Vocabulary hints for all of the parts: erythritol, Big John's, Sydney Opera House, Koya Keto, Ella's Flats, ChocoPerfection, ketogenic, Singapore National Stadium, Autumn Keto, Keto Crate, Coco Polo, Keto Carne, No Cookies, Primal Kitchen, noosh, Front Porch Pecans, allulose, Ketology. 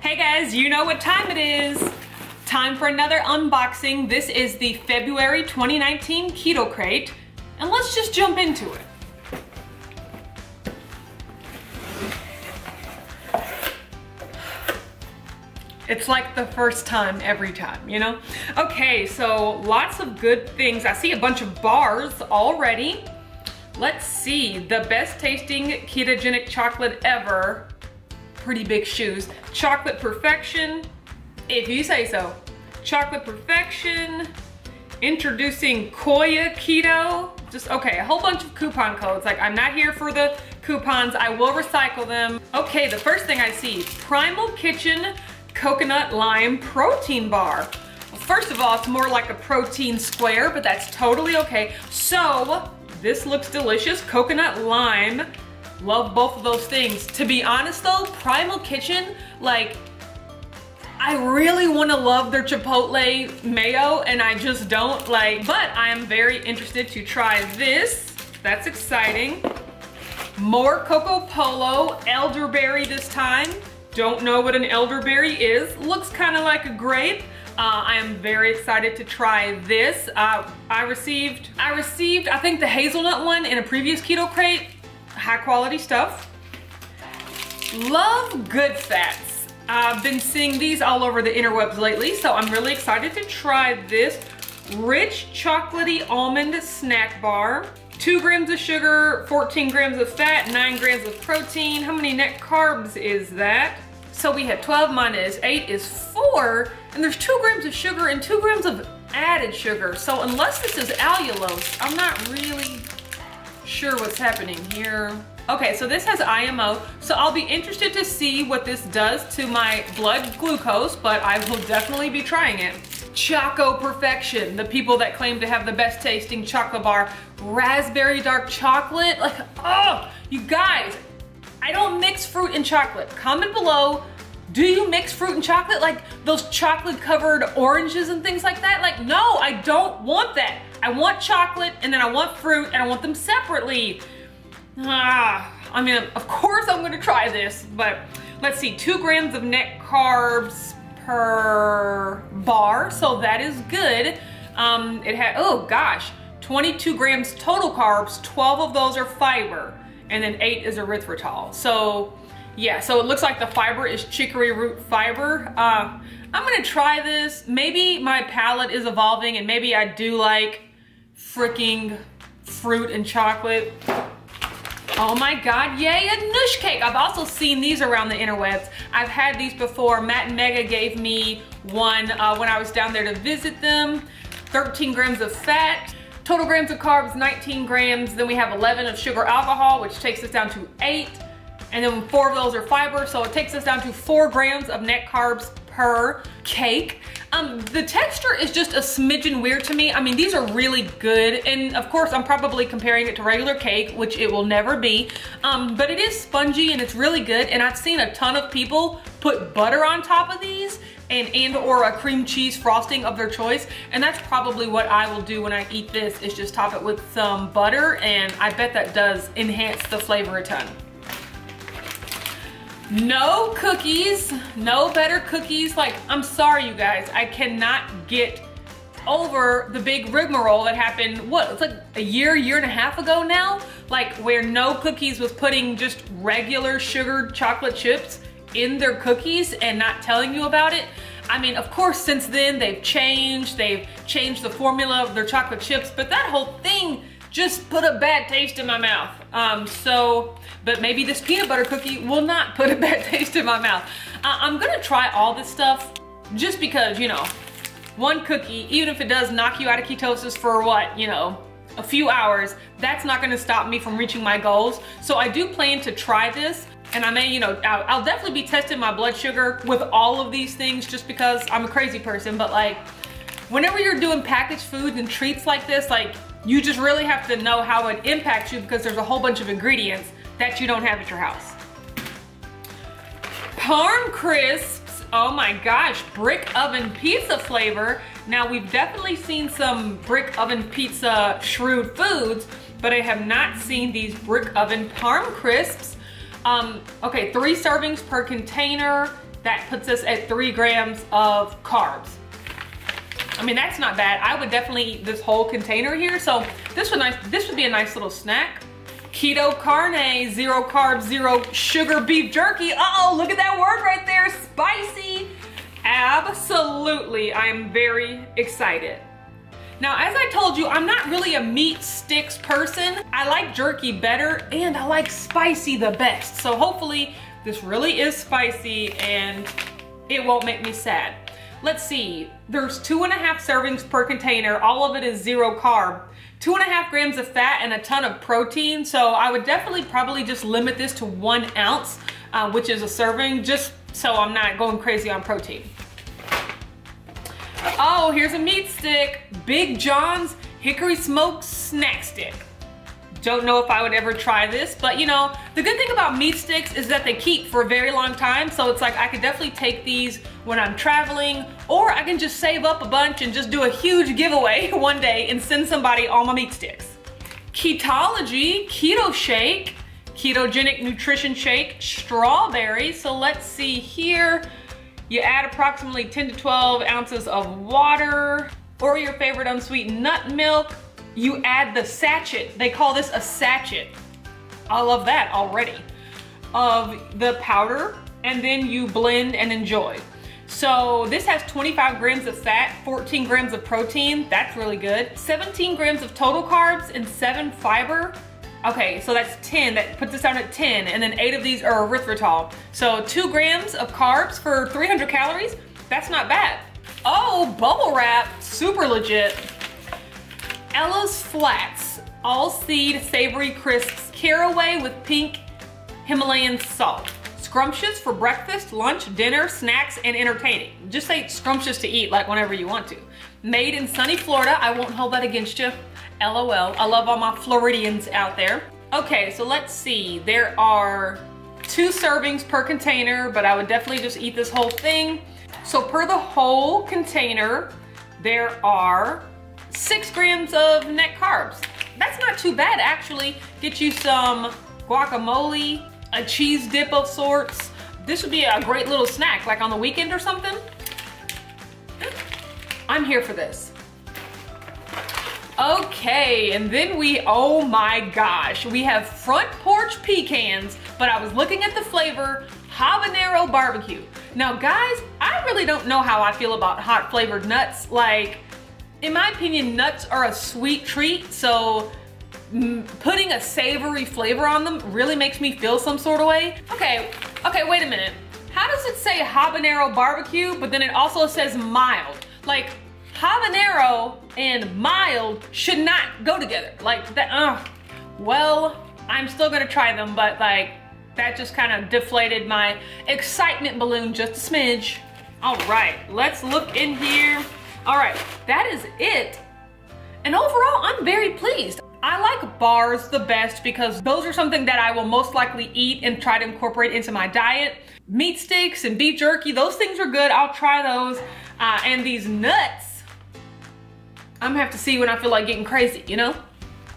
Hey guys, you know what time it is. Time for another unboxing. This is the February 2019 Keto Crate, and let's just jump into it. It's like the first time every time, you know? Okay, so lots of good things. I see a bunch of bars already. Let's see, the best tasting ketogenic chocolate ever. Pretty big shoes. Chocolate Perfection, if you say so. Chocolate Perfection, introducing Koya Keto. Just, okay, a whole bunch of coupon codes. Like, I'm not here for the coupons. I will recycle them. Okay, the first thing I see, Primal Kitchen Coconut Lime Protein Bar. Well, first of all, it's more like a protein square, but that's totally okay. So, this looks delicious. Coconut lime, love both of those things. To be honest though, Primal Kitchen, like, I really wanna love their chipotle mayo, and I just don't, like, but I am very interested to try this. That's exciting. More Coco Polo, elderberry this time. Don't know what an elderberry is. Looks kind of like a grape. I am very excited to try this. I received, I think, the hazelnut one in a previous Keto Crate. High quality stuff. Love Good Fats. I've been seeing these all over the interwebs lately, so I'm really excited to try this. Rich Chocolatey Almond Snack Bar. 2 grams of sugar, 14 grams of fat, 9 grams of protein. How many net carbs is that? So we had 12 minus 8 is 4, and there's 2 grams of sugar and 2 grams of added sugar. So unless this is allulose, I'm not really sure what's happening here. Okay, so this has IMO, so I'll be interested to see what this does to my blood glucose, but I will definitely be trying it. ChocoPerfection, the people that claim to have the best tasting chocolate bar. Raspberry dark chocolate, like, oh, you guys, I don't mix fruit and chocolate. Comment below, do you mix fruit and chocolate? Like those chocolate covered oranges and things like that? Like, no, I don't want that. I want chocolate and then I want fruit and I want them separately. I mean, of course I'm gonna try this, but let's see, 2 grams of net carbs per bar, so that is good. It had, oh gosh, 22 grams total carbs, 12 of those are fiber, and then 8 is erythritol. So yeah, so it looks like the fiber is chicory root fiber. I'm gonna try this. Maybe my palate is evolving and maybe I do like freaking fruit and chocolate. Oh my God, yay, a noosh cake. I've also seen these around the interwebs. I've had these before. Matt and Mega gave me one when I was down there to visit them. 13 grams of fat, total grams of carbs, 19 grams. Then we have 11 of sugar alcohol, which takes us down to 8. And then 4 of those are fiber, so it takes us down to 4 grams of net carbs per cake. The texture is just a smidgen weird to me. I mean, these are really good, and of course I'm probably comparing it to regular cake, which it will never be, but it is spongy and it's really good, and I've seen a ton of people put butter on top of these and or a cream cheese frosting of their choice, and that's probably what I will do when I eat this, is just top it with some butter, and I bet that does enhance the flavor a ton. No Cookies, no better cookies. Like, I'm sorry you guys, I cannot get over the big rigmarole that happened, what, it's like a year and a half ago now? Like, where No Cookies was putting just regular sugared chocolate chips in their cookies and not telling you about it. I mean, of course, since then they've changed the formula of their chocolate chips, but that whole thing just put a bad taste in my mouth. But maybe this peanut butter cookie will not put a bad taste in my mouth. I'm gonna try all this stuff just because, you know, one cookie, even if it does knock you out of ketosis for what, you know, a few hours, that's not gonna stop me from reaching my goals. So I do plan to try this, and I may, you know, I'll definitely be testing my blood sugar with all of these things just because I'm a crazy person, but like, whenever you're doing packaged foods and treats like this, like, you just really have to know how it impacts you because there's a whole bunch of ingredients that you don't have at your house. Parm Crisps, oh my gosh, brick oven pizza flavor. Now, we've definitely seen some brick oven pizza shrewd foods, but I have not seen these brick oven Parm Crisps. Okay, 3 servings per container, That puts us at 3 grams of carbs. I mean, that's not bad. I would definitely eat this whole container here. So this would be a nice little snack. Keto Carne, 0 carbs, 0 sugar beef jerky. Uh-oh, look at that word right there, spicy. Absolutely, I am very excited. Now, as I told you, I'm not really a meat sticks person. I like jerky better and I like spicy the best. So hopefully this really is spicy and it won't make me sad. Let's see, there's 2.5 servings per container. All of it is 0 carb. 2.5 grams of fat and a ton of protein. So I would definitely probably just limit this to 1 ounce, which is a serving, just so I'm not going crazy on protein. Oh, here's a meat stick. Big John's Hickory Smoked Snack Stick. Don't know if I would ever try this, but you know, the good thing about meat sticks is that they keep for a very long time. So it's like, I could definitely take these when I'm traveling, or I can just save up a bunch and just do a huge giveaway one day and send somebody all my meat sticks. Ketology, keto shake, ketogenic nutrition shake, strawberry. So let's see here. You add approximately 10 to 12 ounces of water or your favorite unsweetened nut milk. You add the sachet, they call this a sachet. I love that already, of the powder, and then you blend and enjoy. So this has 25 grams of fat, 14 grams of protein, that's really good, 17 grams of total carbs and 7 fiber. Okay, so that's 10, that puts us down at 10, and then 8 of these are erythritol. So 2 grams of carbs for 300 calories, that's not bad. Oh, bubble wrap, super legit. Ella's Flats, all seed savory crisps, caraway with pink Himalayan salt. Scrumptious for breakfast, lunch, dinner, snacks, and entertaining. Just say scrumptious to eat, like whenever you want to. Made in sunny Florida, I won't hold that against you. LOL, I love all my Floridians out there. Okay, so let's see, there are 2 servings per container, but I would definitely just eat this whole thing. So per the whole container, there are 6 grams of net carbs. That's not too bad, actually. Get you some guacamole, a cheese dip of sorts. This would be a great little snack, like on the weekend or something. I'm here for this. Okay, and then we, oh my gosh, we have Front Porch Pecans, but I was looking at the flavor, habanero barbecue. Now guys, I really don't know how I feel about hot flavored nuts. Like, in my opinion, nuts are a sweet treat, so putting a savory flavor on them really makes me feel some sort of way. Okay, wait a minute. How does it say habanero barbecue, but then it also says mild? Like, habanero and mild should not go together. Like, that, well, I'm still gonna try them, but like, that just kind of deflated my excitement balloon just a smidge. All right, let's look in here. All right, that is it. And overall, I'm very pleased. I like bars the best because those are something that I will most likely eat and try to incorporate into my diet. Meat sticks and beef jerky, those things are good. I'll try those. And these nuts, I'm gonna have to see when I feel like getting crazy, you know?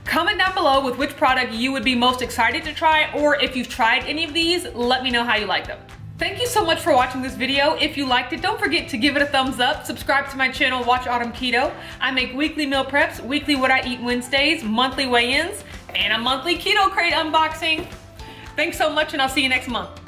Comment down below with which product you would be most excited to try, or if you've tried any of these, let me know how you like them. Thank you so much for watching this video. If you liked it, don't forget to give it a thumbs up, subscribe to my channel, Watch Autumn Keto. I make weekly meal preps, weekly What I Eat Wednesdays, monthly weigh-ins, and a monthly Keto Crate unboxing. Thanks so much, and I'll see you next month.